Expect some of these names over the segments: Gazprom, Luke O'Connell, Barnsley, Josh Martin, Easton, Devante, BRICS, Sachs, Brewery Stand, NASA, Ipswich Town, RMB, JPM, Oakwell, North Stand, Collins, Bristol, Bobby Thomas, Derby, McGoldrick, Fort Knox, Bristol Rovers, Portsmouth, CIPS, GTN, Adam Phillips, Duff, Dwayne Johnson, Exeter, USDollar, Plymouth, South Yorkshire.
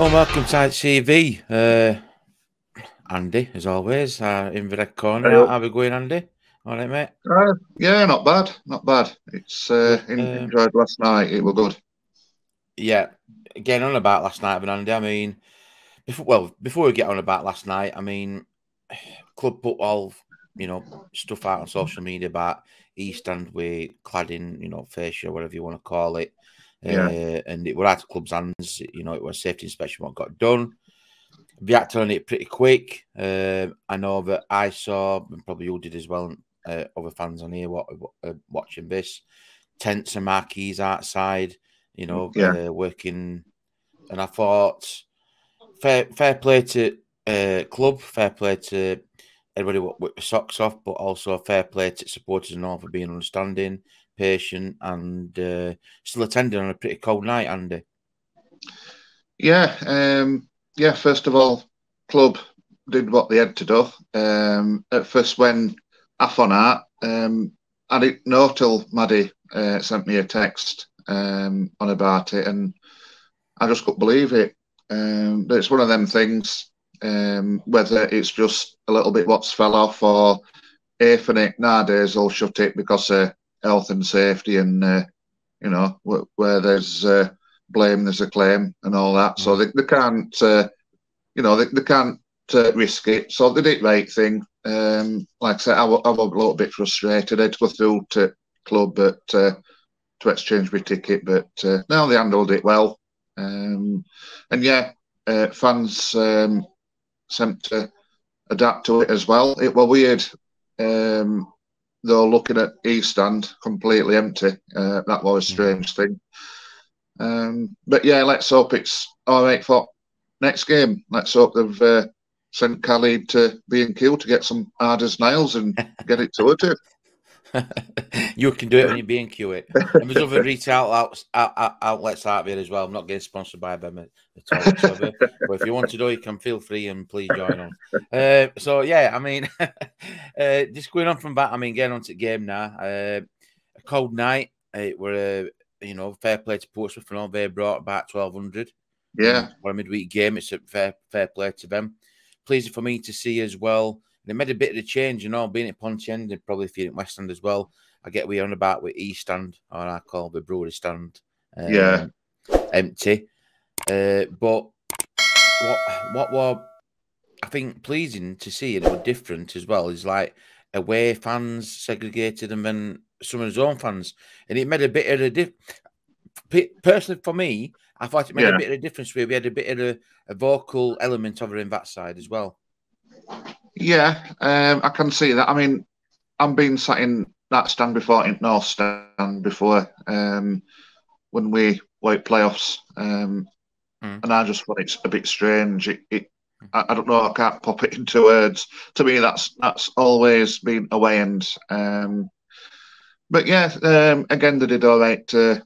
Well, welcome to Tide TV. Andy, as always, in the red corner. Hello. How are we going, Andy? All right, mate? Yeah, not bad, not bad. It's enjoyed last night. It was good. Yeah, getting on about last night, Andy. I mean, before we get on about last night, I mean, club put all, you know, stuff out on social media about East End with cladding, you know, fascia, whatever you want to call it. Yeah. And it were out of club's hands, you know, it was safety inspection what got done. They acted on it pretty quick. I know that I saw, and probably you did as well, other fans on here watching this, tents and marquees outside, you know, yeah, working. And I thought, fair play to club, fair play to everybody with the socks off, but also fair play to supporters and all for being understanding, patient, and still attending on a pretty cold night, Andy. Yeah, yeah, first of all, club did what they had to do. At first, when off on art, I didn't know till Maddie sent me a text on about it, and I just couldn't believe it. But it's one of them things, whether it's just a little bit what's fell off or aphanic, nowadays they'll shut it because of health and safety, and, you know, where there's... blame, there's a claim and all that, so they can't, you know, they can't risk it, so they did the right thing. Like I said, I was a little bit frustrated. I had to go through to club but, to exchange my ticket, but now they handled it well. And yeah, fans seemed to adapt to it as well. It was weird, though, looking at East End completely empty. That was a strange thing. But yeah, let's hope it's all right for next game. Let's hope they've sent Khalid to B&Q to get some hard as nails and get it sorted. You can do it when you B&Q it. And there's other retail outlets out there as well. I'm not getting sponsored by them at all. So but if you want to do it, you can feel free and please join us. So yeah, I mean, just going on from that, I mean, getting on to the game now. A cold night. It were you know, fair play to Portsmouth and all. They brought about 1,200. Yeah. For a midweek game, it's a fair play to them. Pleasing for me to see as well. They made a bit of a change, you know, being at Ponty End and probably feeling West End as well. I get we're on about with East End, or I call the Brewery Stand. Yeah. Empty. But what was, I think, pleasing to see, and it was different as well, is like away fans segregated and then some of his own fans, and it made a bit of a difference. Personally, for me, I thought it made a bit of a difference where we had a bit of a vocal element over in that side as well. Yeah, I can see that. I mean, I've been sat in that stand before, in North Stand before, when we played playoffs, and I just thought it's a bit strange. I don't know, I can't pop it into words. To me, that's always been away end. But yeah, again, they did all right to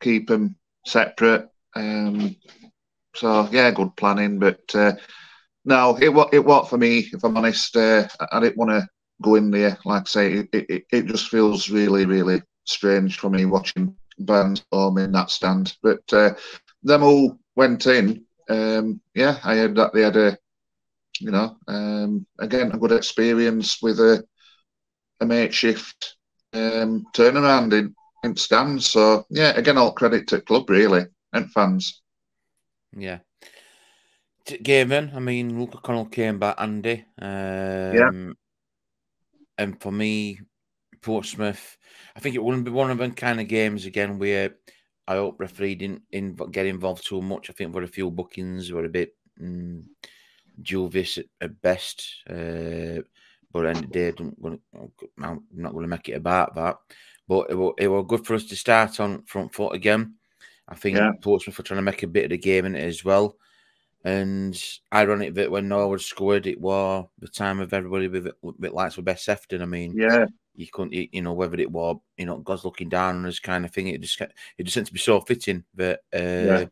keep them separate. So yeah, good planning. But no, it was for me, if I'm honest. I didn't want to go in there. Like I say, it just feels really, really strange for me watching bands home in that stand. But them all went in. Yeah, I heard that they had a, you know, again, a good experience with a makeshift turnaround in stands. So yeah, again, all credit to club really and fans. Yeah. Gavin, I mean, Luke O'Connell came back, Andy. Yeah. And for me, Portsmouth, I think it wouldn't be one of them kind of games again where I hope referee didn't get involved too much. I think there were a few bookings, were a bit dubious at best. But end of the day, I'm not going to make it about that. But it was good for us to start on front foot again. I think Portsmouth were trying to make a bit of the game in it as well. And ironic that when Norwood scored, it was the time of everybody with lights were best Sefton. I mean, yeah, you couldn't, you know, whether it was, you know, God's looking down on us kind of thing. It just seemed to be so fitting that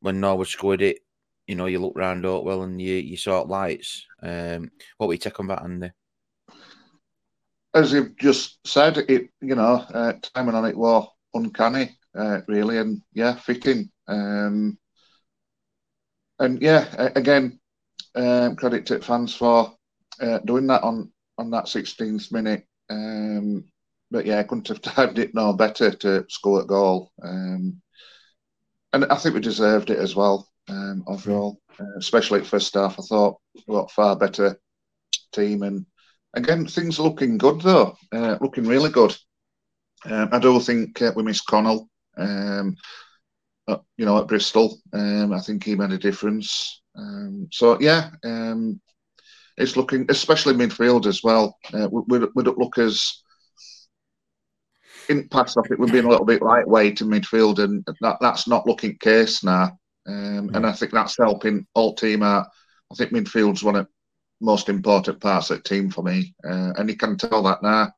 when Norwood scored it, you know, you look round Oakwell and you saw lights. What were you taking on that, Andy? As you've just said, it, you know, timing on it was uncanny, really, and yeah, fitting. And yeah, again, credit to fans for doing that on that 16th minute. But yeah, I couldn't have timed it no better to score a goal. And I think we deserved it as well, overall, especially at first half. I thought we got a far better team. And again, things looking good, though, looking really good. I do think we missed Connell, you know, at Bristol. I think he made a difference. So, yeah, it's looking, especially midfield as well. We don't look as, in the past, I think we've been a little bit lightweight in midfield, and that's not looking the case now. And I think that's helping all team out. I think midfield's one of the most important parts of the team for me. And you can tell that now.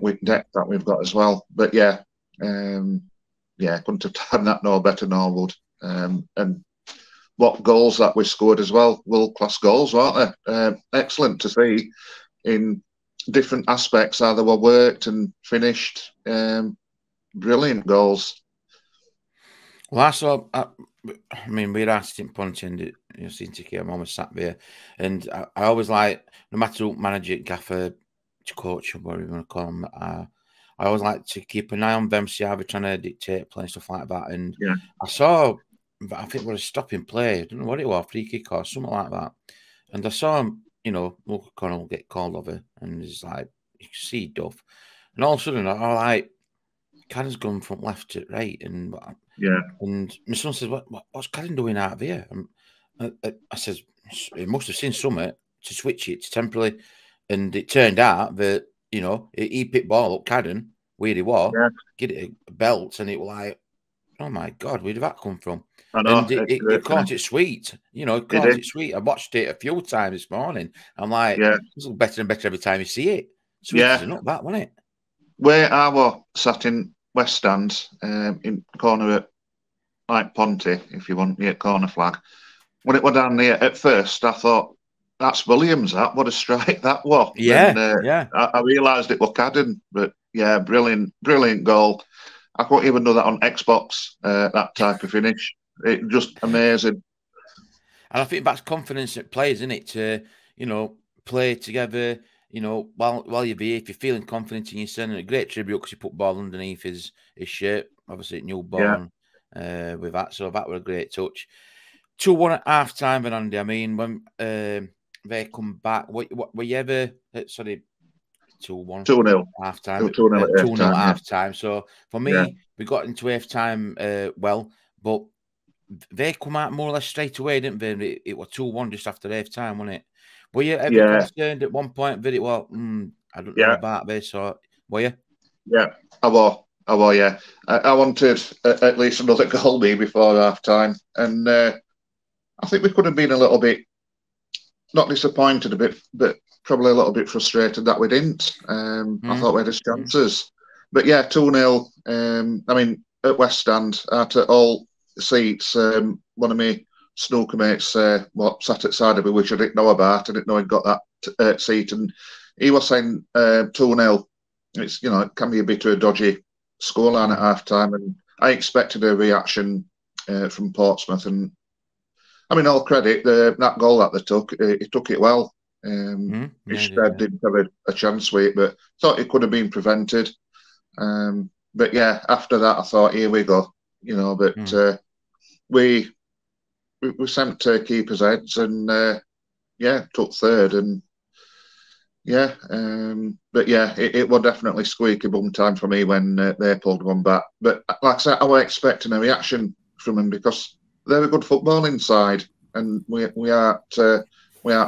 With depth that we've got as well, but yeah, couldn't have done that no better, Norwood. And what goals that we scored as well, world class goals, weren't they? Excellent to see in different aspects how they were worked and finished. Brilliant goals. Well, I saw. I mean, we asked him Ponty End, you know, since he came on, we sat there, and I always like, no matter who manager, gaffer, coach, or whatever you want to call them, I always like to keep an eye on them, see how they're trying to dictate play and stuff like that. And yeah, I saw, I think it was a stopping play, I don't know what it was, free kick or something like that. And I saw him, you know, Luke O'Connell get called over, and he's like, you can see Duff. And all of a sudden, I'm like, Cadden's gone from left to right. And yeah, and my son says, what's Cadden doing out of here? And I says, he must have seen something to switch it to temporarily. And it turned out that, you know, he picked ball up, Cadden, where he was, get it a belt, and it was like, oh my God, where did that come from? I know, and it caught it sweet. You know, it caught it sweet. I watched it a few times this morning. I'm like, it's better and better every time you see it. Sweet as not that, wasn't it? Where I was sat in West Stand, in corner at, like, Ponty, if you want, near corner flag. When it went down there at first, I thought, that's Williams, that. What a strike that was. Yeah, and, I realised it was Cadden, but yeah, brilliant goal. I couldn't even know that on Xbox, that type of finish. It just amazing. And I think that's confidence that players, isn't it? To, you know, play together, you know, while you're here, if you're feeling confident in your son. And a great tribute, because he put ball underneath his shirt, obviously newborn, with that. So that was a great touch. 2-1 at half time, Andy. I mean, when they come back, what were you ever, sorry, 2-1, 2-0 half time, 2-0 at half time. So for me, we got into half time but they come out more or less straight away, didn't they? It was 2-1 just after half time, wasn't it? Were you ever concerned at one point that it was, I don't know about this, or were you? Yeah, I was. I wanted at least another goal before half time, and I think we could have been a little bit, not disappointed a bit, but probably a little bit frustrated that we didn't. I thought we had his chances. But yeah, 2-0. I mean, at West Stand, out at all seats, one of my snooker mates sat at side of me, which I didn't know about. I didn't know he'd got that seat. And he was saying 2-0. It's, you know, it can be a bit of a dodgy scoreline at half-time. And I expected a reaction from Portsmouth. And I mean, all credit, that goal that they took, he took it well. Didn't have a chance with it, but thought it could have been prevented. But yeah, after that, I thought, here we go. You know, but we sent keepers' heads, and took third. And yeah, but yeah, it was definitely squeaky bum time for me when they pulled one back. But like I said, I was expecting a reaction from them, because they're a good football inside, and we aren't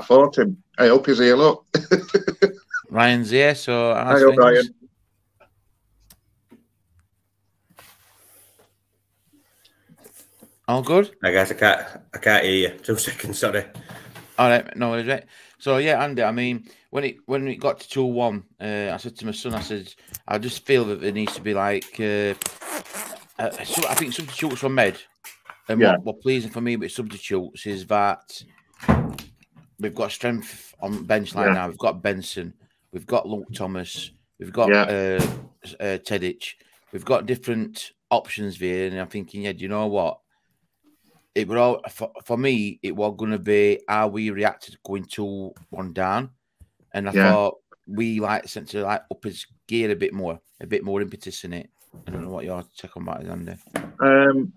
fought him. I hope he's here. Look, Ryan's here. So I hope Ryan. All good. I guess I can't hear you. 2 seconds, sorry. All right, no worries. Right. So yeah, Andy. I mean, when it got to 2-1, I said to my son, I said, I just feel that there needs to be like, I think substitutes were made. And what pleasing for me with substitutes is that we've got strength on bench line now. We've got Benson, we've got Luke Thomas, we've got Tadic, we've got different options there. And I'm thinking, yeah, do you know what? it would all for me. It was going to be how we reacted going 2-1 down, and I thought we sent to up his gear a bit more impetus in it. I don't know what your take on that is, Andy.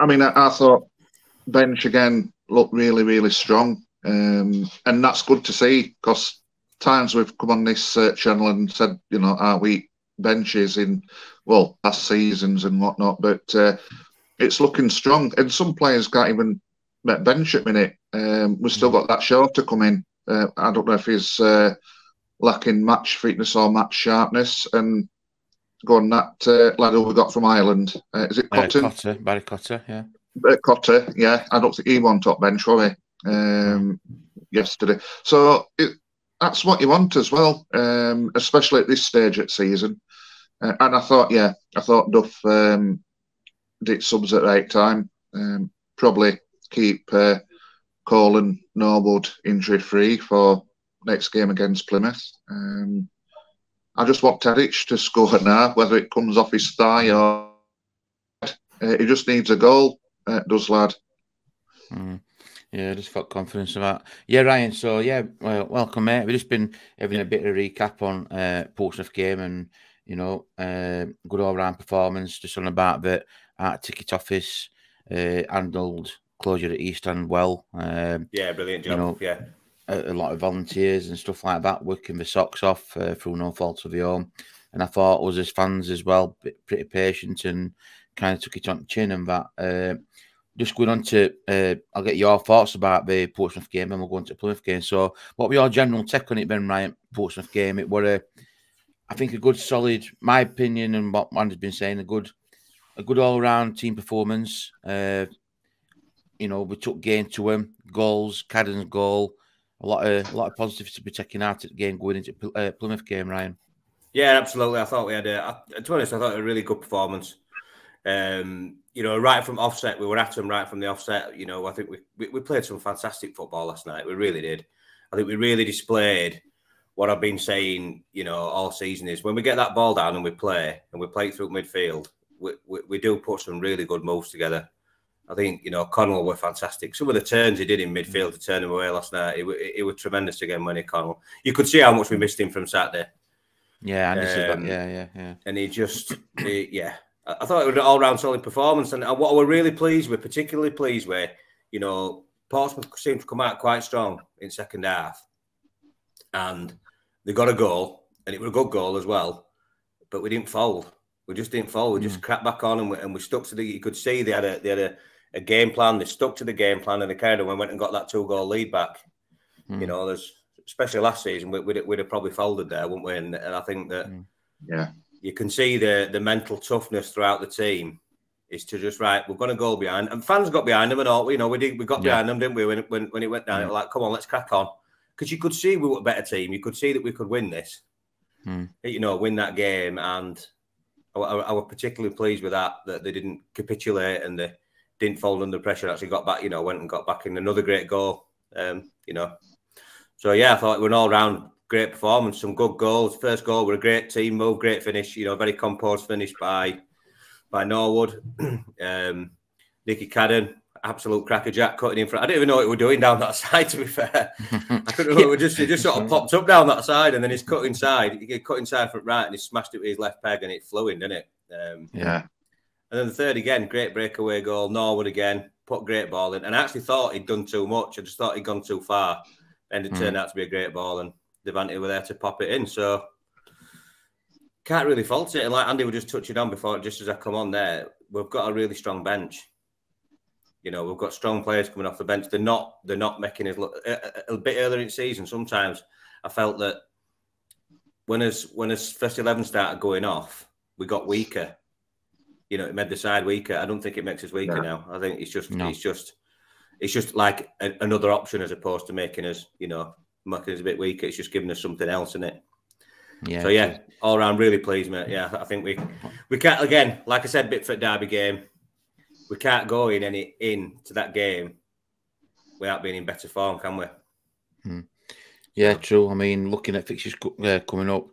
I mean, I thought bench again looked really, really strong, and that's good to see because times we've come on this channel and said, you know, our weak benches in well past seasons and whatnot, but it's looking strong. And some players can't even bench at minute. We've still got that Shaw to come in. I don't know if he's lacking match fitness or match sharpness. And go on, that lad who we got from Ireland, is it Cotton? Cotter, Barry Cotter, yeah. Cotter, yeah. I don't think he won top bench, was he? Yesterday. So that's what you want as well, especially at this stage of the season. And I thought, yeah, I thought Duff did subs at the right time. Probably keep Cole and Norwood injury-free for next game against Plymouth. I just want Tadic to score now, whether it comes off his thigh or he just needs a goal, does lad. Yeah, just got confidence of that. Yeah, Ryan, so yeah, well, welcome, mate. We've just been having a bit of a recap on Portsmouth game and, you know, good all-round performance, just on about that ticket office, handled closure at East End well. Yeah, brilliant job, you know, yeah. A lot of volunteers and stuff like that working the socks off through no fault of their own. And I thought us as fans as well, pretty patient and kind of took it on the chin and that. Just going on to, I'll get your thoughts about the Portsmouth game and we'll go into the Plymouth game. So what were your general take on it then, Ryan? Portsmouth game, it were, I think, a good solid, my opinion and what Andy's been saying, a good all-round team performance. You know, we took game to them, goals, Cadden's goal. A lot of positives to be taken out at the game going into Plymouth game, Ryan. Yeah, absolutely. I thought we had to be honest, I thought a really good performance. You know, right from offset, we were at them right from the offset. You know, I think we played some fantastic football last night. We really did. I think we really displayed what I've been saying, you know, all season is when we get that ball down and we play through midfield, we do put some really good moves together. I think, you know, Connell were fantastic. Some of the turns he did in midfield to turn him away last night, it was tremendous again when he Connell. You could see how much we missed him from Saturday. Yeah, and yeah. And he just, I thought it was an all-round solid performance. And what we're really pleased with, particularly pleased with, you know, Portsmouth seemed to come out quite strong in second half. And they got a goal, and it was a good goal as well. But we didn't fold. We just didn't fold. We just cracked back on, and we stuck to the... You could see they had a game plan. They stuck to the game plan, and they kind of went and got that 2-goal lead back. You know, there's especially last season, we'd have probably folded there, wouldn't we? And I think that you can see the mental toughness throughout the team is to just we're going to go behind, and fans got behind them, and all. You know, we got behind them, didn't we? When it went down, it was like, come on, let's crack on, because you could see we were a better team. You could see that we could win this. You know, win that game, and I was particularly pleased with that they didn't capitulate and they didn't fold under pressure. Actually got back, you know, went and got back in another great goal. You know, so yeah, I thought it was an all-round great performance. Some good goals. First goal were a great team move, great finish. You know, very composed finish by Norwood. Nicky Cadden, absolute crackerjack, cutting in front. I didn't even know what we were doing down that side. To be fair, I couldn't remember. It just sort of popped up down that side, and then he's cut inside. He cut inside from right, and he smashed it with his left peg, and it flew in, didn't it? Yeah. And then the third again, great breakaway goal. Norwood again, put great ball in. And I actually thought he'd done too much. I just thought he'd gone too far. And it turned out to be a great ball. And Devante were there to pop it in. So can't really fault it. And like Andy was just touching on before, just as I come on there, we've got a really strong bench. You know, we've got strong players coming off the bench. They're not making us look... A bit earlier in season, sometimes I felt that when his first 11 started going off, we got weaker. You know, it made the side weaker. I don't think it makes us weaker now. I think it's just like another option as opposed to making us a bit weaker. It's just giving us something else, isn't it? Yeah. So yeah, all around really pleased, mate. Yeah, I think we can't, again, like I said, bit for the Derby game, we can't go into that game without being in better form, can we? Yeah, true. I mean, looking at fixtures coming up,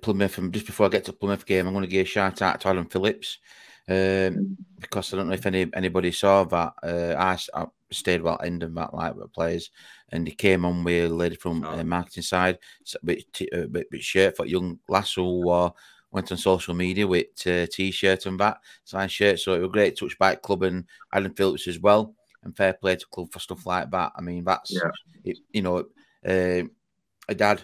Plymouth, and just before I get to Plymouth game, I'm going to give a shout out to Adam Phillips. because I don't know if anybody saw that. I stayed well end of that night with players, and he came on with a lady from marketing side, a bit shirt for young lass who went on social media with t-shirt and that size shirt. So it was great touch by club and Adam Phillips as well, and fair play to club for stuff like that. I mean, that's it, you know. A dad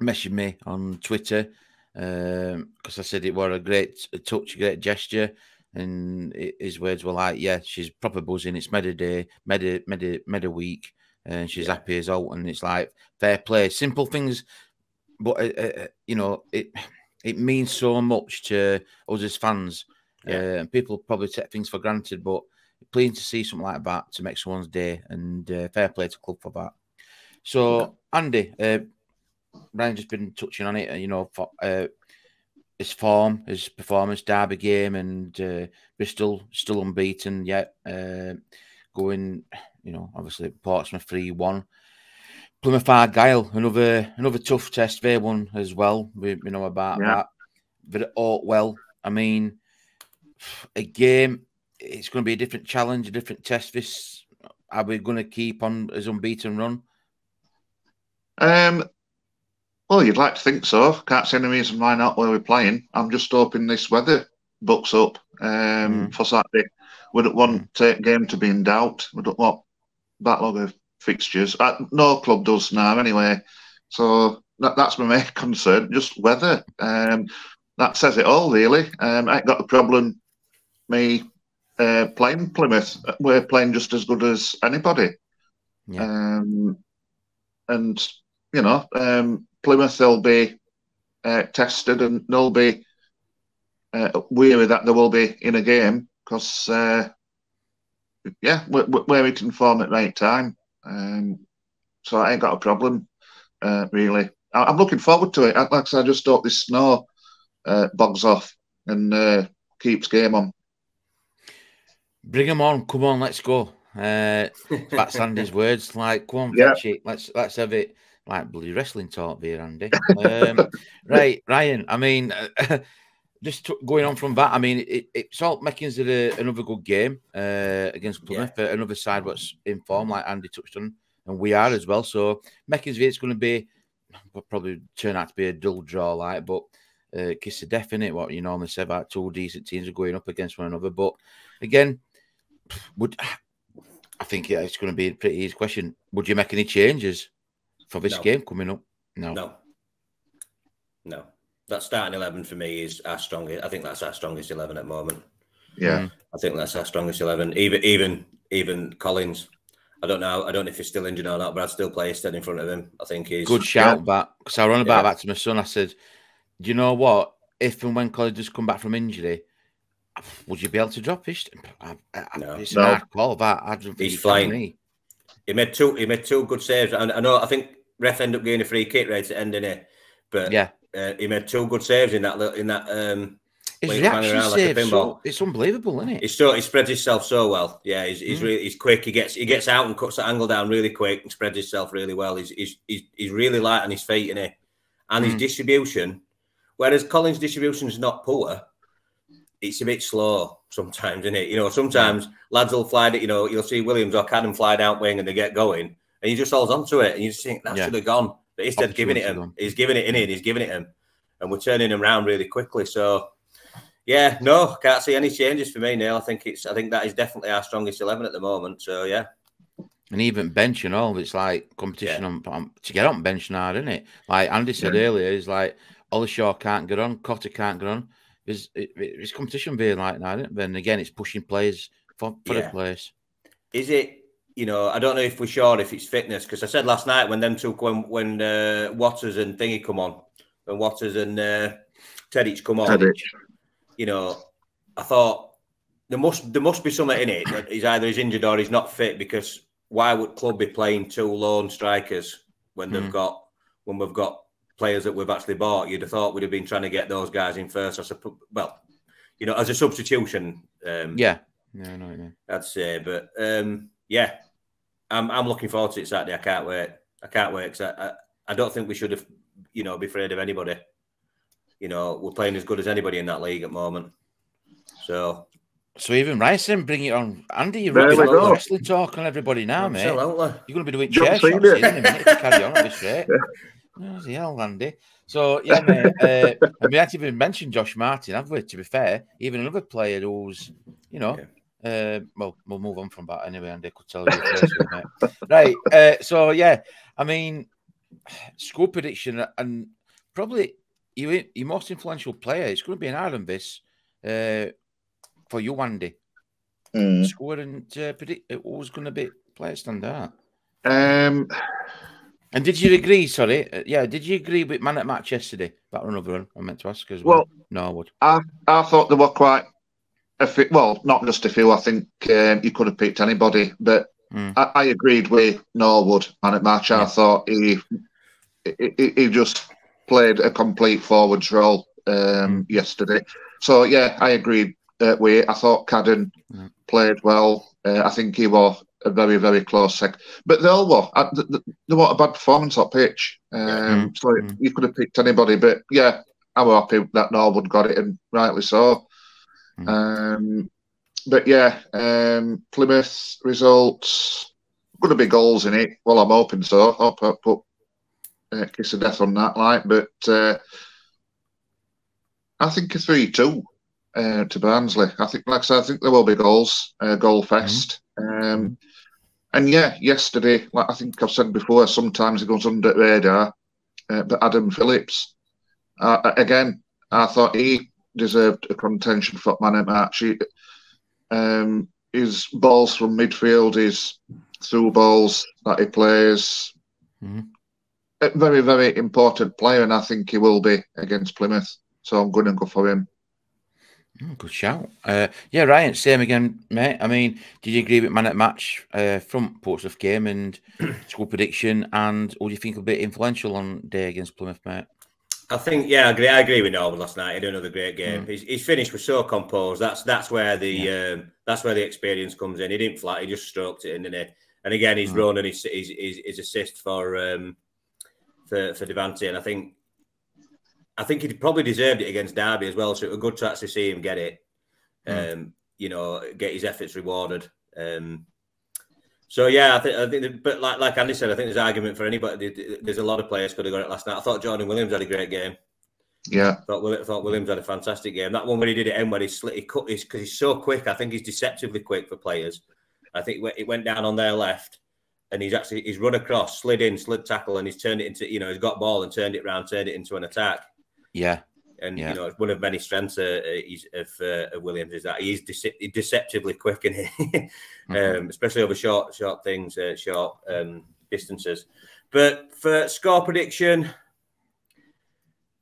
messaged me on Twitter because I said it was a great touch, a great gesture, and his words were like, "Yeah, she's proper buzzing. It's Meda Day, Meda Week, and she's happy as all." And it's like fair play, simple things, but you know, it means so much to us as fans. And people probably take things for granted, but pleased to see something like that to make someone's day, and fair play to club for that. So, Andy, Ryan just been touching on it, you know, for, his form, his performance, Derby game, and Bristol still unbeaten yet. Going, you know, obviously Portsmouth 3-1. Plymouth Argyle, another tough test. They won as well. We know about that. But Oakwell, I mean, a game, it's going to be a different challenge, a different test. This, are we going to keep on as unbeaten run? Well, you'd like to think so. Can't see any reason why not, where we're playing. I'm just hoping this weather books up for Saturday. We don't want game to be in doubt. We don't want backlog of fixtures. No club does now anyway. So that's my main concern, just weather. That says it all, really. I ain't got a problem me playing Plymouth. We're playing just as good as anybody. Yeah. And, you know, Plymouth, they'll be tested, and they'll be weary that they will be in a game because, yeah, we're in form at the right time. So I ain't got a problem, really. I'm looking forward to it. Like I said, I just hope this snow bogs off and keeps game on. Bring them on. Come on, let's go. That's Andy's words. Like, come on, let's have it. Like bloody wrestling talk there, Andy. Right, Ryan. I mean, just going on from that. I mean, it's all making another good game against Plymouth, another side that's in form, like Andy touched on, and we are as well. So Meckins, it's going to be probably turn out to be a dull draw, like, but kiss of death in it. What you normally say about two decent teams are going up against one another, but again, I think it's going to be a pretty easy question. Would you make any changes for this game coming up? No. That starting 11 for me is our strongest. I think that's our strongest 11 at the moment. Yeah, I think that's our strongest 11. Even Collins. I don't know. I don't know if he's still injured or not, but I'd still play instead in front of him. I think he's good shout back. Because I ran about that to my son. I said, "Do you know what? If and when Collins does come back from injury, would you be able to drop this?" It's a hard call. That I don't think he's flying. He made two good saves. I know. I think ref ended up getting a free kick right at the end, didn't he? But yeah, he made two good saves in that. His reaction save, like it's unbelievable, isn't it? He spreads himself so well. Yeah, he's quick. He gets out and cuts the angle down really quick and spreads himself really well. He's really light on his feet, isn't he? And his distribution, whereas Collins' distribution is not poor. It's a bit slow sometimes, isn't it? You know, sometimes lads will fly it. You know, you'll see Williams or Cadden fly down wing and they get going, and he just holds on to it, and you just think that should have gone. But instead, he's giving it in, and we're turning him around really quickly. So, yeah, no, can't see any changes for me, Neil. I think that is definitely our strongest 11 at the moment. So, yeah. And even bench and all, it's like competition on to get on bench now, isn't it? Like Andy said earlier, it's like Ollishaw can't get on, Cotter can't get on. It's competition being like that, then again, it's pushing players for the players. Is it? You know, I don't know if we're sure if it's fitness, because I said last night when them two when Waters and Thingy come on, when Waters and Tadic come on, you know, I thought there must be something in it. He's either he's injured or he's not fit, because why would club be playing two lone strikers when they've got we've got players that we've actually bought? You'd have thought we'd have been trying to get those guys in first. I suppose, well, you know, as a substitution. No, I'd say, but yeah, I'm looking forward to it Saturday. I can't wait. I don't think we should have, you know, be afraid of anybody. You know, we're playing as good as anybody in that league at the moment. So even Rice didn't bring it on. Andy, you're really on wrestling talk on everybody now, mate. You're going to be doing chair shots in a minute to carry on at this rate. Bloody hell, Andy. So, yeah, mate, we haven't even mentioned Josh Martin, have we, to be fair? Even another player who's, you know, well, we'll move on from that anyway, Andy, I could tell you. Mate. Right, so, yeah, I mean, score prediction and probably your most influential player, it's going to be in Ireland, this, for you, Andy. Score and predict who's going to be player standout. And did you agree, sorry, did you agree with Man at Match yesterday? That was another one I meant to ask as well. Norwood. I thought they were quite, well, not just a few, I think you could have picked anybody, but I agreed with Norwood, Man at Match. I thought he just played a complete forwards role yesterday. So, yeah, I agreed with it. I thought Cadden played well. I think he was a very, very close second. But they all were. They were a bad performance on pitch. So you could have picked anybody. But, yeah, I was happy that Norwood got it, and rightly so. But, yeah, Plymouth results. Going to be goals in it. Well, I'm hoping so. I'll put a kiss of death on that. But I think a 3-2 to Barnsley. I think, like I said, I think there will be goals. Goal fest. And yeah, yesterday, like I think I've said before, sometimes it goes under the radar. But Adam Phillips, again, I thought he deserved a contention for Man of the Match. His balls from midfield, his through balls that he plays, a very, very important player, and I think he will be against Plymouth. So I'm going to go for him. Good shout. Yeah, Ryan, same again, mate. I mean, did you agree with Man at Match from Portsmouth game and score prediction? And what do you think will be influential on day against Plymouth, mate? I think, yeah, I agree with Norwood last night. He did another great game. His finish was so composed. That's where the that's where the experience comes in. He didn't flat. He just stroked it in, didn't he? And again, his run and his assist for Devante, and I think he probably deserved it against Derby as well. So it was good to actually see him get it, you know, get his efforts rewarded. So yeah, I think, but like Andy said, I think there's argument for anybody. There's a lot of players could have got it last night. I thought Jordan Williams had a great game. Yeah, I thought Williams had a fantastic game. That one where he did it in, where he slit, he cut, because he's so quick. I think he's deceptively quick for players. I think it went down on their left, and he's run across, slid in, slid tackle, and he's turned it into, you know, he's got ball and turned it round, turned it into an attack. Yeah, and you know, it's one of many strengths of Williams is that he's deceptively quick, and especially over short things, short distances. But for score prediction,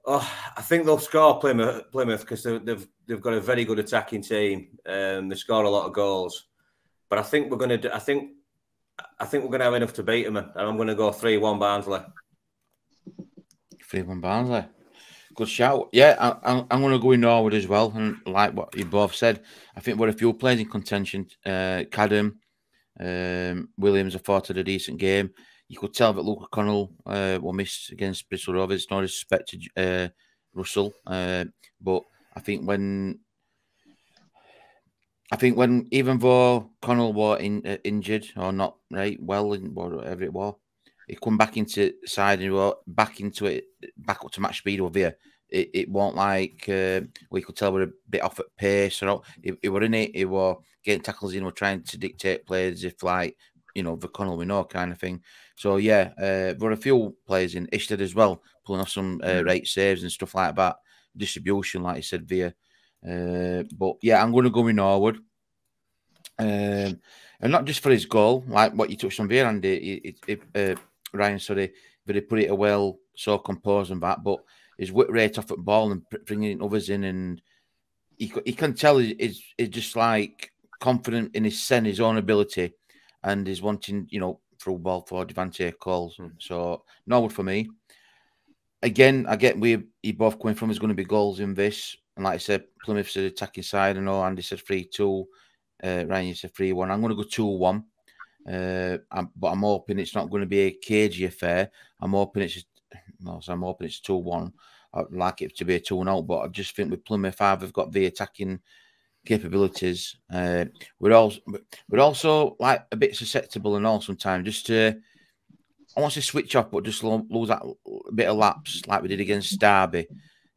I think they'll score Plymouth because they've got a very good attacking team. They score a lot of goals, but I think we're going to I think we're going to have enough to beat them, and I'm going to go 3-1 Barnsley. 3-1 Barnsley. Good shout. Yeah, I'm going to go in Norwood as well. And like what you both said, I think we're a few players in contention. Cadden, Williams, I thought had a decent game. You could tell that Luke O'Connell was missed against Bristol Rovers. Not respected Russell, but I think when even though Connell was injured or not right well, whatever it was, he come back into side and he back into it, back up to match speed over here. It wasn't like we could tell we're a bit off at pace or not. It were in it. It was getting tackles in. We're trying to dictate players if, like, you know, the Connell we know kind of thing. So yeah, we're a few players in Easton as well, pulling off some right saves and stuff like that. Distribution, like I said, via. But yeah, I'm going to go with Norwood. And not just for his goal, like what you touched on there, Andy, Ryan, sorry, but he put it well, so composed and that. But his whip rate off at ball and bringing others in, and he can tell he's just like confident in his own ability, and he's wanting, you know, through ball for Devante calls. So Norwood for me. Again, I get where you both coming from. There's going to be goals in this, and like I said, Plymouth's attacking side. I know Andy said 3-2. Ryan, you said 3-1. I'm going to go 2-1, but I'm hoping it's not going to be a cagey affair. I'm hoping it's 2-1. I'd like it to be a 2-0, but I just think with Plymouth, they've got the attacking capabilities. We're also like a bit susceptible and all sometimes, just to, I want to switch off, but just lose that bit of lapse like we did against Derby.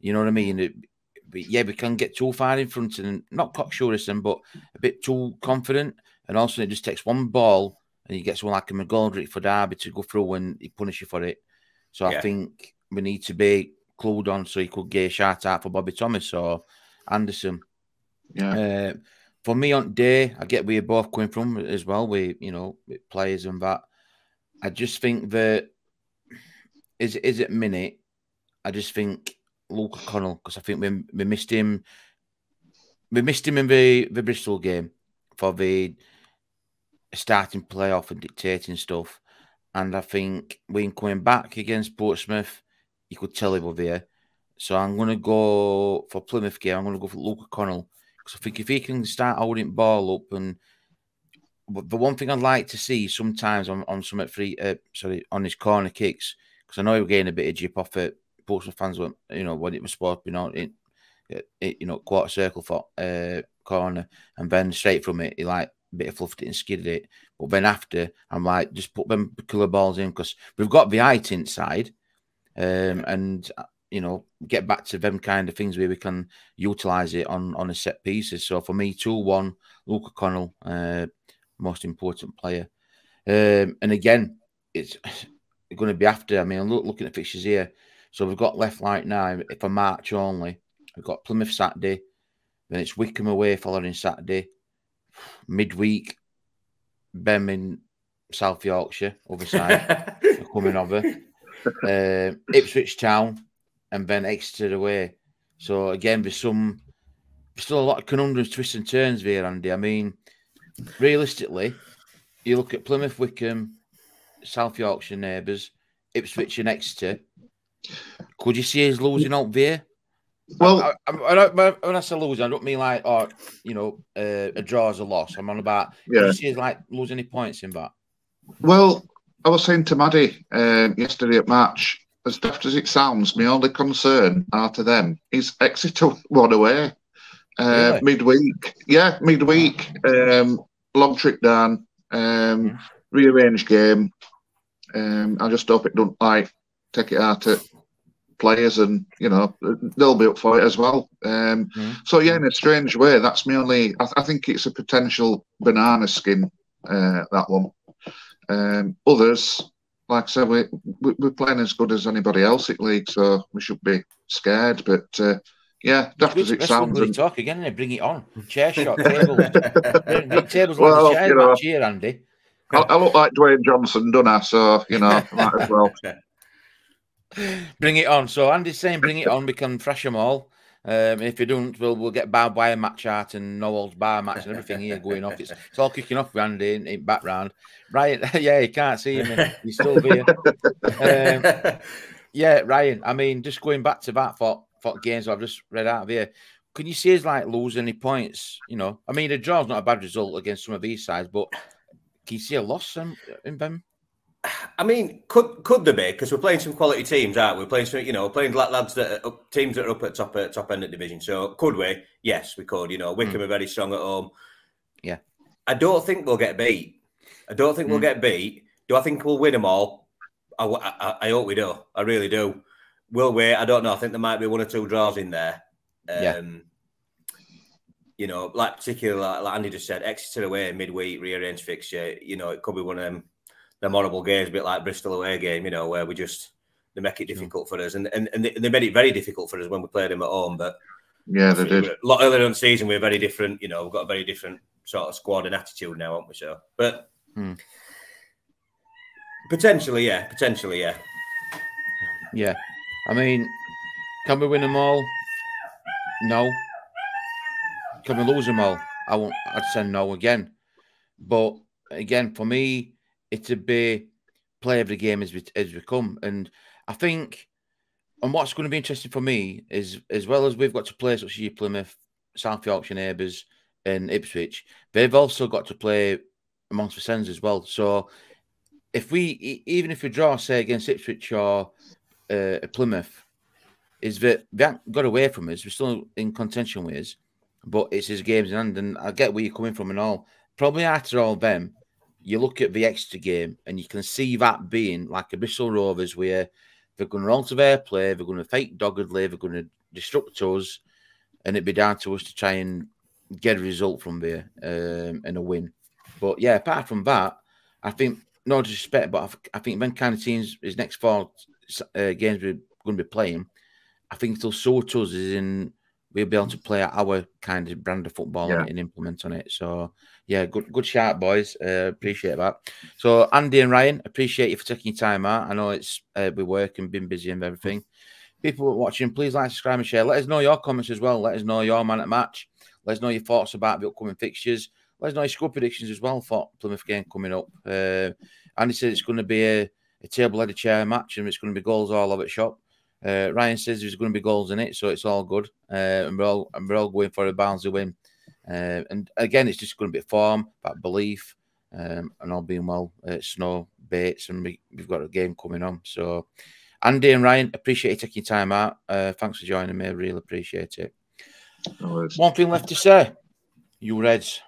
You know what I mean? But yeah, we can get too far in front and not cocksureism, but a bit too confident. And also, it just takes one ball and you get someone like a McGoldrick for Derby to go through and he punish you for it. So yeah. I think we need to be clued on so he could get a shout out for Bobby Thomas or Anderson. Yeah. For me on day, I get where you're both coming from as well. We, you know, with players and that. I just think that is it minute. I just think Luke O'Connell, because I think we missed him. We missed him in the Bristol game for the starting playoff and dictating stuff. And I think when coming back against Portsmouth, you could tell he was there. So I'm going to go for Plymouth game. I'm going to go for Luke O'Connell, because I think if he can start holding ball up and. But the one thing I'd like to see sometimes on some at free, sorry, on his corner kicks, because I know he was getting a bit of jip off it. Portsmouth fans went, you know, when it was supposed to be on it, you know, quarter circle for corner, and then straight from it, he like a bit of fluffed it and skidded it. But then after, I'm like, just put them killer balls in, because we've got the height inside, and you know, get back to them kind of things where we can utilize it on a set pieces. So for me, 2-1, Luke O'Connell. Most important player, and again, it's going to be after. I mean, I'm looking at fixtures here, so we've got left right now for March only. We've got Plymouth Saturday, then it's Wickham away following Saturday, midweek, Birmingham, South Yorkshire, other side, coming over, Ipswich Town, and then Exeter away. So, again, there's still a lot of conundrums, twists, and turns there, Andy. I mean, realistically, you look at Plymouth, Wickham, South Yorkshire neighbours, Ipswich and Exeter. Could you see us losing out there? Well, when I say losing, I don't mean like, or you know, a draw is a loss. I'm on about, yeah. Could you see us like lose any points in that? Well, I was saying to Maddie yesterday at match, as daft as it sounds, my only concern after them is Exeter one away. Really? Midweek, yeah, midweek. Long trip down, rearranged game. I just hope it don't like take it out at players, and you know they'll be up for it as well. So yeah, in a strange way, that's me only. I think it's a potential banana skin that one. Others, like I said, we're playing as good as anybody else at league, so we should be scared, but. Yeah, that's what it sounds. Really talk again and bring it on. Chair shot tables. Big tables like well, the chair, you know, match here, Andy. I look like Dwayne Johnson, don't I? So you know, might as well. Bring it on. So Andy's saying, bring it on. We can thrash them all. If you don't, we'll get barbed wire match art and no holds bar match and everything here going off. It's all kicking off with Andy in background. Right? Yeah, you can't see him. He's still there. Yeah, Ryan. I mean, just going back to that thought. Games I've just read out of here. Can you see us like lose any points? You know, I mean, a draw's not a bad result against some of these sides, but can you see a loss in them? I mean, could there be? Because we're playing some quality teams, aren't we? We're playing some, you know, playing lads that are up, teams that are up at top end of division. So could we? Yes, we could. You know, Wickham are very strong at home. Yeah, I don't think we'll get beat. I don't think we'll get beat. Do I think we'll win them all? I hope we do. I really do. Will we? I don't know. I think there might be one or two draws in there. Yeah. You know, like particularly like Andy just said, Exeter away, midweek, rearranged fixture. You know, it could be one of them horrible games, a bit like Bristol away game, you know, where we just, they make it difficult for us. And they made it very difficult for us when we played them at home. But yeah, they did. A lot earlier in the season, we were very different. You know, we've got a very different sort of squad and attitude now, haven't we? So, but potentially, yeah. Potentially, yeah. Yeah. I mean, can we win them all? No. Can we lose them all? I'd say no again. But again, for me, it'd be play every game as we come. And I think, and what's going to be interesting for me is, as well as we've got to play such as Plymouth, South Yorkshire neighbours, and Ipswich, they've also got to play amongst the Sens as well. So if we, even if we draw, say against Ipswich or Plymouth, is that they haven't got away from us. We're still in contention with us. But it's his games in hand, and I get where you're coming from and all. Probably after all them, you look at the Exeter game and you can see that being like a Bristol Rovers where they're going to alter their play, they're going to fight doggedly, they're going to disrupt us, and it'd be down to us to try and get a result from there and a win. But yeah, apart from that, I think, no disrespect, but I think when kind of teams, his next four games we're going to be playing, I think they'll sort us as in we'll be able to play our kind of brand of football and implement on it. So, yeah, good shout, boys. Appreciate that. So, Andy and Ryan, appreciate you for taking your time out. I know it's we work and been busy and everything. People who are watching, please like, subscribe and share. Let us know your comments as well. Let us know your man at match. Let us know your thoughts about the upcoming fixtures. Let us know your score predictions as well for Plymouth game coming up. Andy said it's going to be a table-headed chair match and it's going to be goals all over the shop. Ryan says there's going to be goals in it, so it's all good. And we're all going for a Barnsley win. And again, it's just going to be form, that belief, and all being well. Snow Bates, and we've got a game coming on. So, Andy and Ryan, appreciate you taking time out. Thanks for joining me. I really appreciate it. No worries. One thing left to say, you Reds.